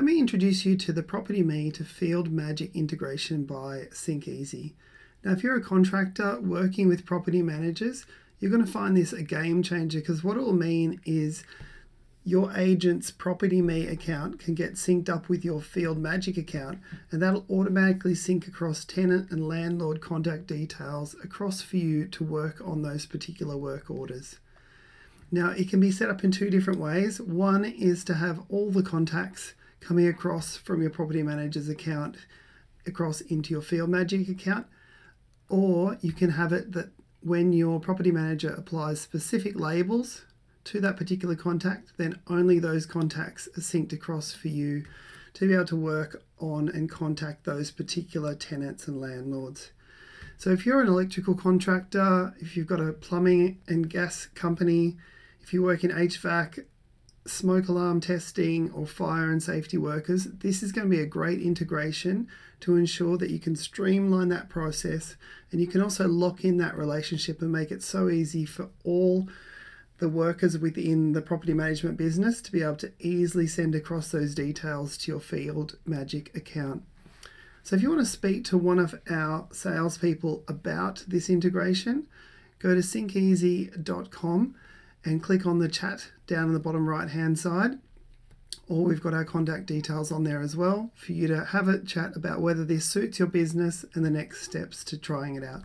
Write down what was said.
Let me introduce you to the PropertyMe to Field Magic integration by SyncEzy. Now, if you're a contractor working with property managers, you're going to find this a game changer, because what it will mean is your agent's PropertyMe account can get synced up with your Field Magic account, and that'll automatically sync across tenant and landlord contact details across for you to work on those particular work orders. Now, it can be set up in two different ways. One is to have all the contacts coming across from your property manager's account across into your Field Magic account, or you can have it that when your property manager applies specific labels to that particular contact, then only those contacts are synced across for you to be able to work on and contact those particular tenants and landlords. So if you're an electrical contractor, if you've got a plumbing and gas company, if you work in HVAC, smoke alarm testing, or fire and safety workers, this is going to be a great integration to ensure that you can streamline that process, and you can also lock in that relationship and make it so easy for all the workers within the property management business to be able to easily send across those details to your Field Magic account. So if you want to speak to one of our salespeople about this integration, go to syncezy.com and click on the chat down in the bottom right hand side, or we've got our contact details on there as well for you to have a chat about whether this suits your business and the next steps to trying it out.